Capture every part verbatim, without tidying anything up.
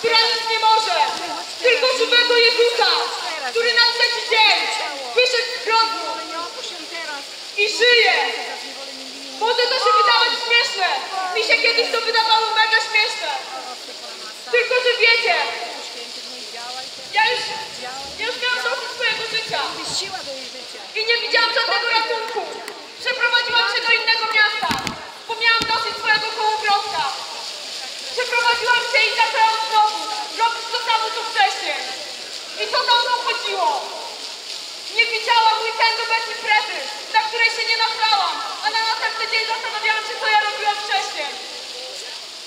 która nic nie może, tylko żywego Jezusa, który na trzeci dzień wyszedł z grobu i żyje. Może to się wydawać śmieszne, mi się kiedyś to wydawało mega śmieszne, tylko że wiecie, ja już, ja już miałam dosyć swojego życia i nie widziałam żadnego ratunku. Przeprowadziłam się do innego miasta, bo miałam dosyć swojego kołowrotka. Przeprowadziłam się i zaczęłam znowu robić to samo co wcześniej. I co za mną chodziło? Nie widziałam weekendu bez imprezy, na której się nie nasrałam, a na następny dzień zastanawiałam się, co ja robiłam wcześniej.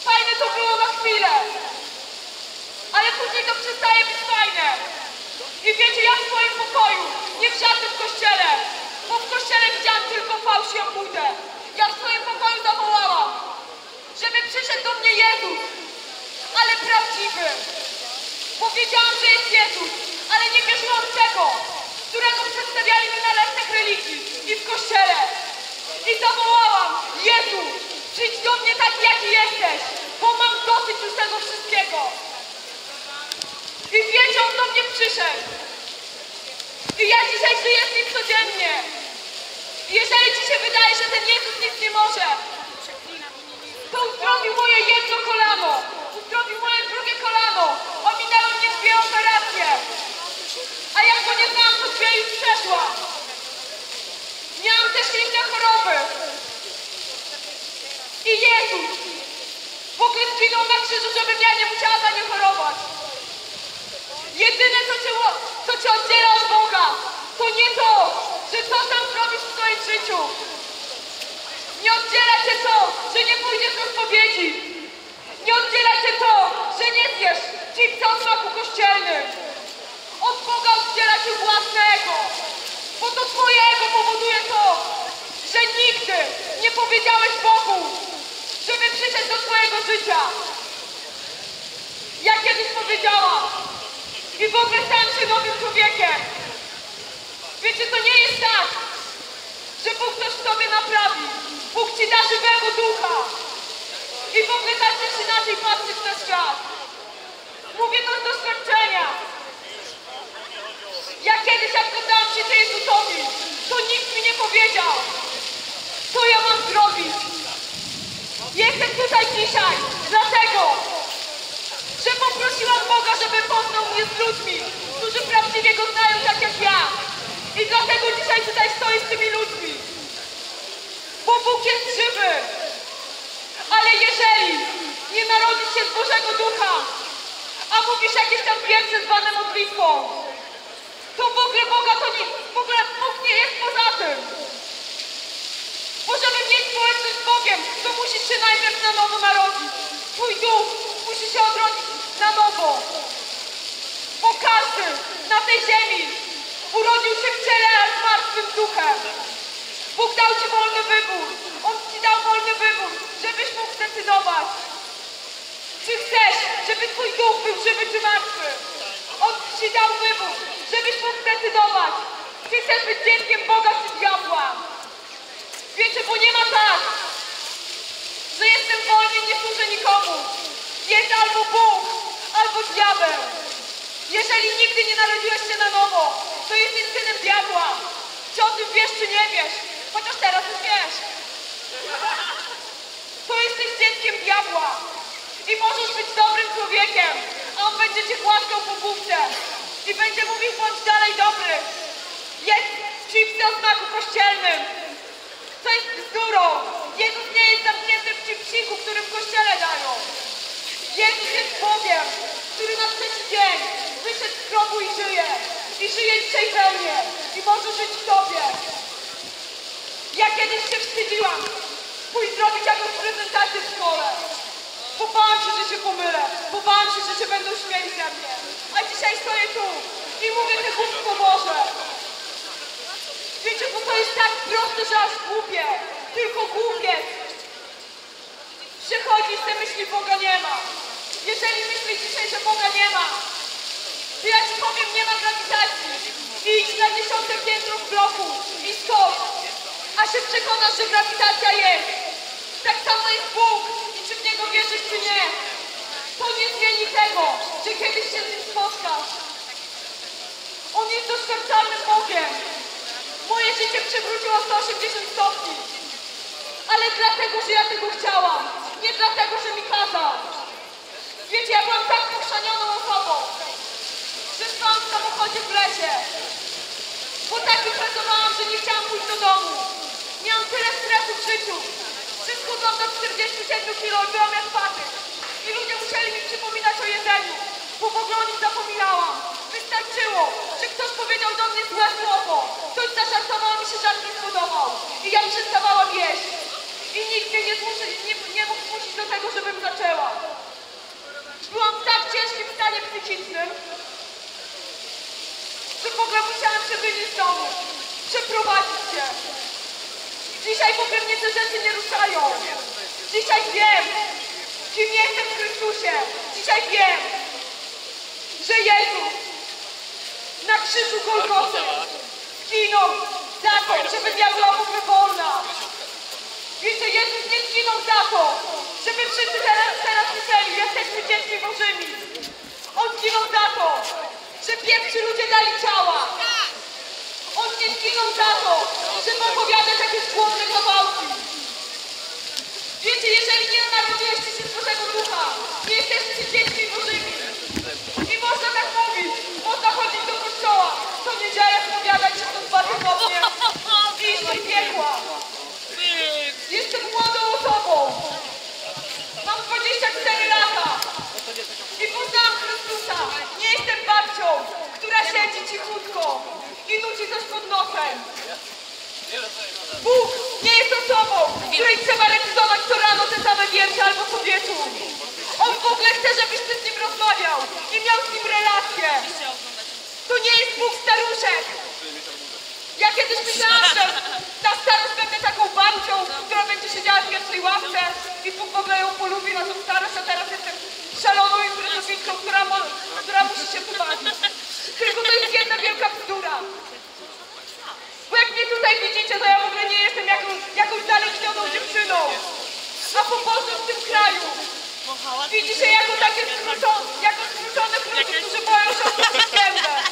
Fajne to było na chwilę, ale później to przestaje być fajne. I wiecie, ja w swoim pokoju, nie w żadnym kościele, bo w kościele widziałam tylko fałsz i obłudę. Ja w swoim pokoju zawołałam, żeby przyszedł do mnie Jezus, ale prawdziwy. Bo wiedziałam, że jest Jezus, ale nie wierzyłam tego, którego przedstawiali mi na lekcjach religii i w kościele. I zawołałam, Jezu, przyjdź do mnie taki, jaki jesteś, bo mam dosyć już tego wszystkiego. I wiecie, on do mnie przyszedł. I ja dzisiaj żyję z nim codziennie. I jeżeli ci się wydaje, że ten Jezus nic nie może, to uzdrowił moje jedno kolano, uzdrowił moje drugie kolano, ominęły mnie dwie operacje, a ja go nie znałam, to dwie już przeszła. Miałam też inne choroby. I Jezus w ogóle zginął na krzyżu, żebym ja nie musiała za nie chorować. Jedyne, co cię, co cię oddziela od Boga, to nie to, że co tam zrobisz w swoim życiu. Nie oddziela cię to, że nie pójdziesz do spowiedzi. Nie oddziela cię to, że nie zjesz chipsa od smaku kościelnym. Od Boga oddziela cię własne ego. Bo to twoje ego powoduje to, że nigdy nie powiedziałeś Bogu, żeby przyszedł do twojego życia. Ja kiedyś powiedziałam i w ogóle stałam się nowym człowiekiem. Wiecie, to nie jest tak, że Bóg coś w tobie naprawi. Bóg ci da żywego ducha i w ogóle zaczniesz inaczej patrzeć na świat. Mówię to z doświadczenia. Ja kiedyś, jak oddałam się Jezusowi, to nikt mi nie powiedział, co ja mam zrobić. Jestem tutaj dzisiaj dlatego, że poprosiłam Boga, żeby poznał mnie z ludźmi, którzy prawdziwie go znają tak jak ja. I dlatego dzisiaj tutaj stoję z tymi ludźmi. Bo Bóg jest żywy, ale jeżeli nie narodzi się z Bożego Ducha, a mówisz jakieś tam wiersze zwane modlitwą, to w ogóle Boga to nie, w ogóle Bóg nie jest poza tym. Bo żeby mieć społeczność z Bogiem, to musisz się najpierw na nowo narodzić. Twój duch musi się odrodzić na nowo. Bo każdy na tej ziemi urodził się w ciele, a z martwym duchem. Bóg dał ci wolny wybór. On ci dał wolny wybór, żebyś mógł zdecydować, czy chcesz, żeby twój duch był żywy czy martwy. On ci dał wybór, żebyś mógł zdecydować, czy chcesz być dzieckiem Boga czy diabła. Wiecie, bo nie ma tak, że jestem wolny i nie służę nikomu. Jest albo Bóg, albo diabeł. Jeżeli nigdy nie narodziłeś się na nowo, to jesteś synem diabła. Czy o tym wiesz, czy nie wiesz? Chociaż teraz już wiesz. To jesteś dzieckiem diabła. I możesz być dobrym człowiekiem, a on będzie cię głaskał po główce. I będzie mówił, bądź dalej dobry. Jest chipsy o smaku kościelnym. To jest bzdurą. Jezus nie jest zamknięty w chipsiku, który w kościele dają. Jezus jest Bogiem, który na trzeci dzień wyszedł z grobu i żyje. I żyje dzisiaj we mnie. I może żyć w tobie. Ja kiedyś się wstydziłam pójść zrobić jakąś prezentację w szkole. Bo bałam się, że się pomylę. Bo bałam się, że się będą śmieli ze mnie. A dzisiaj stoję tu i mówię te głupko Boże. Wiecie, bo to jest tak proste, że aż głupie. Tylko głupie. Przychodzi z tej myśli, Boga nie ma. Jeżeli myślisz dzisiaj, że Boga nie ma, to ja ci powiem, nie ma grawitacji. I idź na dziesiąte piętro w bloku i skocz, a się przekonasz, że grawitacja jest. Tak samo jest Bóg i czy w Niego wierzysz, czy nie. To nie zmieni tego. przewróciła o sto osiemdziesiąt stopni. Ale dlatego, że ja tego chciałam. Nie dlatego, że mi kazał. Wiecie, ja byłam tak poszanioną osobą, że spałam w samochodzie w lesie. Bo tak wypracowałam, że nie chciałam pójść do domu. Miałam tyle stresu w życiu, że schudłam do czterdziestu siedmiu kilo i byłam jak patyk. I ludzie musieli mi przypominać o jedzeniu, bo w ogóle o nim zapominałam. Wystarczyło, że ktoś powiedział do mnie złe słowo. Ktoś zażartował, mi się żart nie spodobał. I ja przestawałam jeść. I nikt mnie nie, zmuszy, nie, nie mógł zmusić do tego, żebym zaczęła. Byłam w tak ciężkim stanie psychicznym, że w ogóle musiałam przebyć z domu, przeprowadzić się. Dzisiaj w ogóle mnie te rzeczy nie ruszają. Dzisiaj wiem, kim jestem w Chrystusie. Dzisiaj wiem, że Jezus na krzyżu Golgoty zginął za to, żebym ja była w ogóle wolna. Wiecie, Jezus nie zginął za to, żeby wszyscy teraz, teraz myśleli, jesteśmy dziećmi Bożymi. On zginął za to, że pierwsi ludzie dali ciała. On nie zginął za to, żeby opowiadać jakieś głodne kawałki. Wiecie, jeżeli nie narodziliście się z Bożego Ducha, nie jesteście dziećmi Bożymi. I można tak mówić, można chodzić do kościoła, co niedzielę opowiadać się to dwa tygodnie i iść do piekła. Jestem młodą osobą. Mam dwadzieścia cztery lata. I poznałam Chrystusa. Nie jestem babcią, która siedzi cichutko i nudzi coś pod nosem. Bóg nie jest osobą, której trzeba recytować co rano te same wiersze albo co wieczór. On w ogóle chce, żebyś ty z nim rozmawiał i miał z nim relację. To nie jest Bóg staruszek. Ja kiedyś myślałam, że ta starość będę taką babcią, która będzie siedziała w pierwszej ławce i Bóg w ogóle ją polubi na tą starość, a teraz jestem szaloną imprezowicką, która, mo która musi się pobawić. Tylko to jest jedna wielka bzdura. Bo jak mnie tutaj widzicie, to ja w ogóle nie jestem jaką, jakąś zaleśnioną dziewczyną, a po prostu w tym kraju. Widzicie jako takie skrócone, jako skrócone ludzie, którzy boją się opuścić zębę.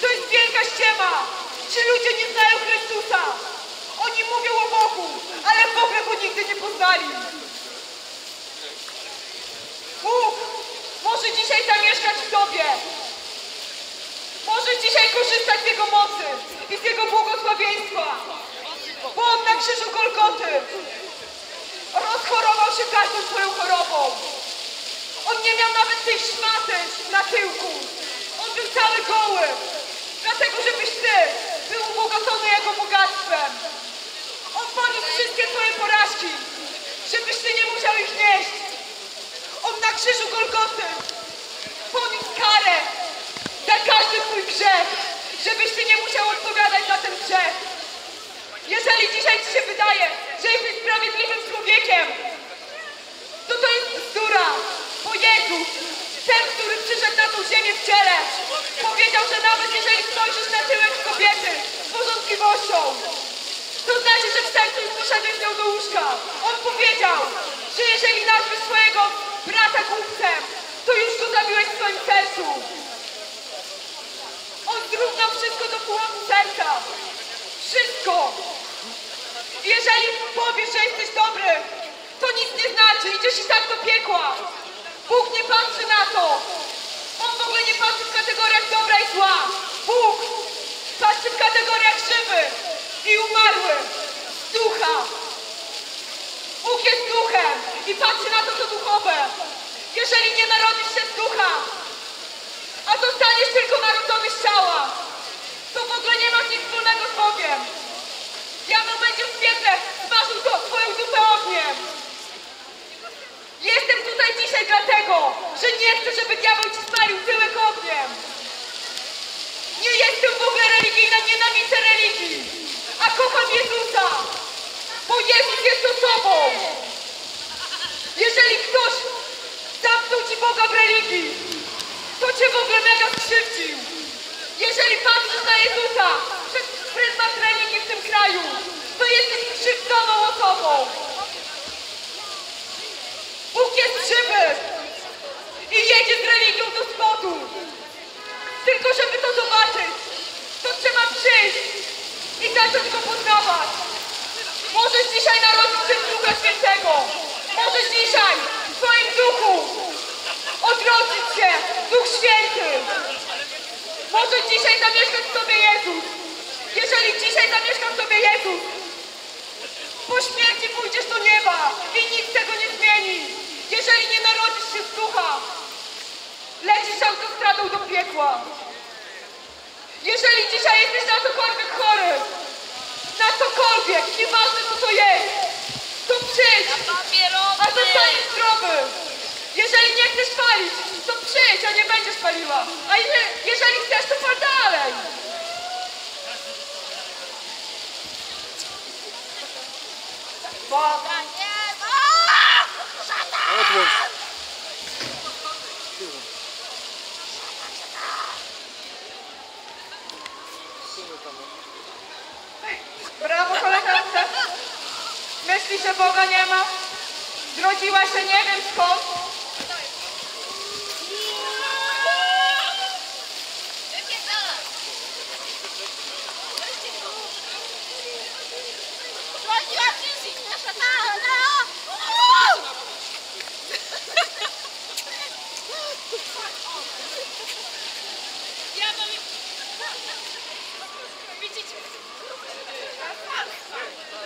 To jest wielka ściema. Ci ludzie nie znają Chrystusa. Oni mówią o Bogu, ale w ogóle go nigdy nie poznali. Bóg może dzisiaj zamieszkać w tobie. Może dzisiaj korzystać z Jego mocy i z Jego błogosławieństwa. Bo On na krzyżu Golgoty rozchorował się każdą swoją chorobą. On nie miał nawet tej szmaty na tyłku. On był cały goły. Dlatego, żebyś ty był ubogacony Jego bogactwem. On poniósł wszystkie twoje porażki, żebyś ty nie musiał ich nieść. On na krzyżu Golgoty poniósł karę za każdy twój grzech, żebyś ty nie musiał odpowiadać za ten grzech. Jeżeli dzisiaj ci się wydaje, że jesteś sprawiedliwym człowiekiem, to to jest bzdura, bo Jezus, ten, który przyszedł na tą ziemię w ciele, powiedział, że nawet jeżeli spojrzysz na tyłek kobiety z porządliwością, to znaczy, że wstańcie i poszedłeś z nią do łóżka. On powiedział, że jeżeli nazwiesz swojego brata głupcem, to już go zabiłeś w swoim sercu. On zrównał wszystko do pułapu serca. Wszystko. Jeżeli powiesz, że jesteś dobry, to nic nie znaczy. Idziesz i tak do piekła. Bóg nie patrzy na to. On w ogóle nie patrzy w kategoriach dobra i zła. Bóg patrzy w kategoriach żywy i umarły. Ducha. Bóg jest duchem i patrzy na to, co duchowe. Jeżeli nie narodzisz się z ducha, a zostaniesz tylko narodzony z ciała, to w ogóle nie masz nic wspólnego z Bogiem. Diabeł będzie w świetle zmarzył twoją dupę ogniem. Jestem tutaj dzisiaj dlatego, że nie chcę, żeby diabeł ci spalił tyłek ogniem. Nie jestem w ogóle religijna, nienawidzę religii, a kocham Jezusa, bo Jezus jest osobą. Jeżeli ktoś zamknął ci Boga w religii, to cię w ogóle mega skrzywdził. Jeżeli patrzysz na Jezusa przez pryzmat religii w tym kraju, to jesteś skrzywdzoną osobą. Bóg jest żywy i jedzie z religią do spodu. Tylko żeby to zobaczyć, to trzeba przyjść I tak to tylko poznawać. Możesz dzisiaj narodzić się Ducha Świętego. Możesz dzisiaj w Twoim duchu odrodzić się Duch Święty. Może dzisiaj zamieszka w Tobie Jezus. Jeżeli dzisiaj zamieszka w Tobie Jezus, po śmierci pójdziesz do nieba i nic tego nie zmieni. Jeżeli nie narodzisz się z Ducha, lecisz autostradą do piekła. Jeżeli dzisiaj jesteś na cokolwiek chory, na cokolwiek, nieważne co to jest, to przyjdź, a zostaniesz zdrowy. Jeżeli nie chcesz palić, to przyjdź, a nie będziesz paliła. A jeżeli chcesz, to pal dalej. Baba. Szatan! Brawo, koleżance! Myślisz, że Boga nie ma? Zrodziła się nie wiem skąd.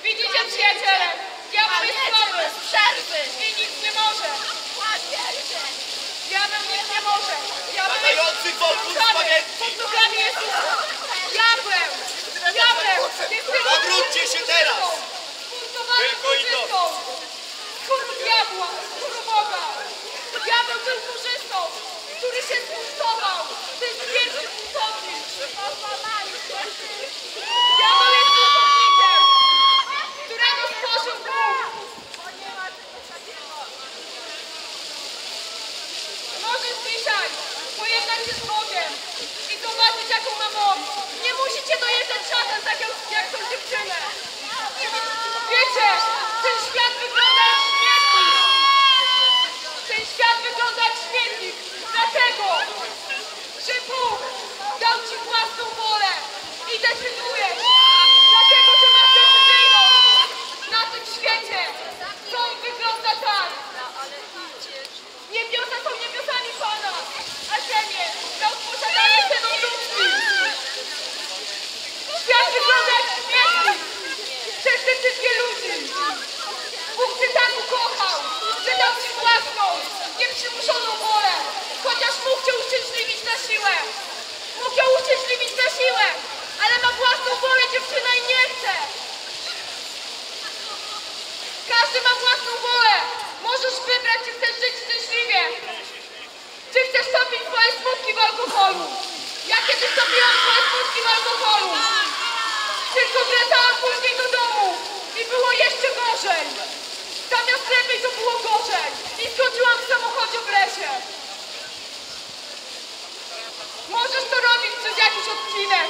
Widzicie, przyjaciele, diabeł jest słaby, i nic nie może. Diabeł nic nie może. Diabeł jest słaby, pod nogami Jezusa. Diabeł, diabeł jest tylko obróćcie się teraz. Tylko i to. Skoro diabła, skoro Boga. Diabeł był korzystą, który się zbuntował. To jest wielki buntownik. Diabeł jest buntownikiem, którego stworzył Bóg. Możesz dzisiaj pojednać się z Bogiem i zobaczyć jaką ma moc. Nie musicie dojeżdżać żaden tak jak tą dziewczynę. Wiecie, ten świat wygląda jak śmietnik. Ten świat wygląda jak śmietnik, dlatego, że Bóg dał Ci własną wolę i decydujesz. Dlatego, że masz decyzyjność na tym świecie. To wygląda tak. Niebiosa są niebiosami Pana, a ziemię dał w posiadanie ceną ludzki. Świat wygląda jak śmietnik. Przez decyzje ludzi. Bóg Cię tak ukochał, że dał Ci własną, nieprzymuszoną wolę. Chociaż mógł Cię uszczęśliwić na siłę. Mógł Cię uszczęśliwić na siłę, ale ma własną wolę dziewczyna i nie chce. Każdy ma własną wolę. Możesz wybrać, czy chcesz żyć szczęśliwie. Czy chcesz topić swoje smutki w alkoholu. Ja kiedyś topiłam swoje smutki w alkoholu. Tylko wracałam później do domu i było jeszcze gorzej. Zamiast lepiej to było gorzej. I skończyłam w samochodzie w lesie. Możesz to robić przez jakiś odcinek,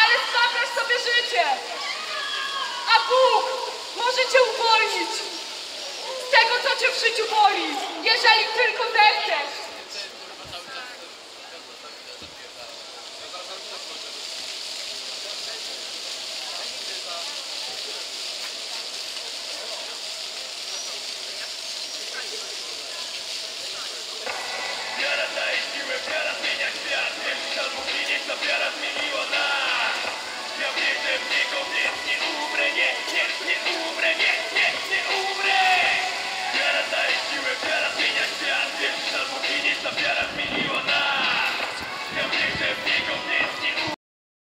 ale spaprasz sobie życie. A Bóg może Cię uwolnić z tego, co Cię w życiu boli, jeżeli tylko zechcesz. Wiara daje siłę, wiara zmienia świat. Niech skarbu i niech ta wiara zmieniła nas.